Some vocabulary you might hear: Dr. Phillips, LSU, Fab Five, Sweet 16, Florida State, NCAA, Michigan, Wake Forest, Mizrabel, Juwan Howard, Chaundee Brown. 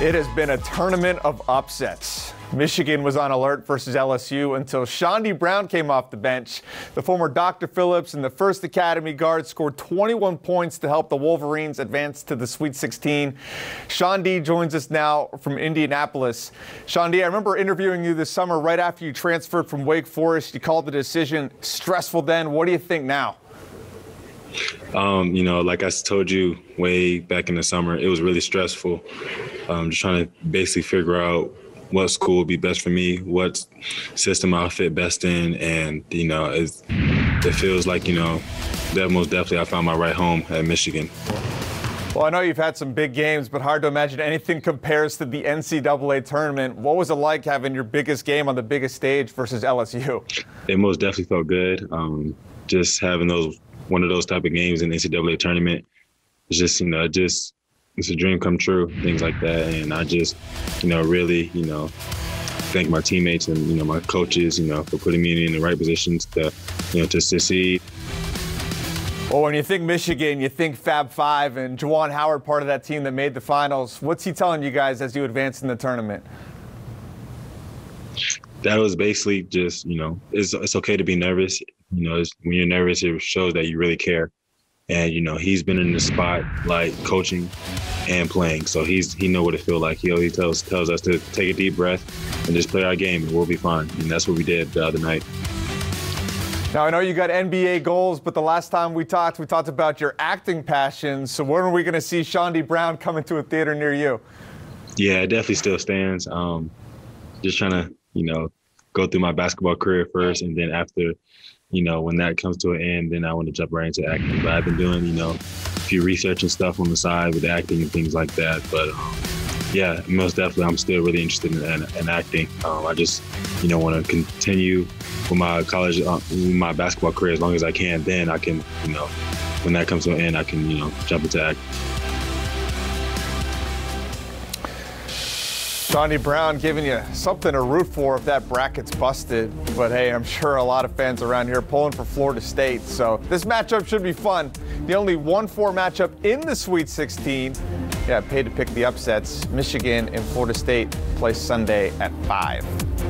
It has been a tournament of upsets. Michigan was on alert versus LSU until Chaundee Brown came off the bench. The former Dr. Phillips and the first Academy guard scored 21 points to help the Wolverines advance to the Sweet 16. Chaundee joins us now from Indianapolis. Chaundee, I remember interviewing you this summer right after you transferred from Wake Forest. You called the decision stressful then. What do you think now? You know, like I told you way back in the summer, it was really stressful. Just trying to basically figure out what school would be best for me, what system I'll fit best in, and, you know, it feels like, you know, that most definitely I found my right home at Michigan. Well, I know you've had some big games, but hard to imagine anything compares to the NCAA tournament. What was it like having your biggest game on the biggest stage versus LSU? It most definitely felt good. Just having one of those type of games in the NCAA tournament, it's just, you know, it's a dream come true, things like that. And I just, you know, really, you know, thank my teammates and, you know, my coaches, you know, for putting me in the right positions to, you know, to succeed. Well, when you think Michigan, you think Fab Five and Juwan Howard, part of that team that made the finals. What's he telling you guys as you advance in the tournament? That was basically just, you know, it's okay to be nervous. You know, when you're nervous, it shows that you really care. And, you know, he's been in the spotlight coaching and playing. So he knows what it feels like. He always tells us to take a deep breath and just play our game and we'll be fine. And that's what we did the other night. Now, I know you got NBA goals, but the last time we talked about your acting passion. So when are we going to see Chaundee Brown coming to a theater near you? Yeah, it definitely still stands. Just trying to, you know, go through my basketball career first, and then after, you know, when that comes to an end, then I want to jump right into acting. But I've been doing, you know, a few research and stuff on the side with acting and things like that. But yeah, most definitely, I'm still really interested in acting. I just, you know, want to continue with my college, my basketball career as long as I can. Then I can, you know, when that comes to an end, I can, you know, jump into acting. Chaundee Brown giving you something to root for if that bracket's busted. But hey, I'm sure a lot of fans around here pulling for Florida State. So this matchup should be fun. The only 1-4 matchup in the Sweet 16. Yeah, paid to pick the upsets. Michigan and Florida State play Sunday at 5.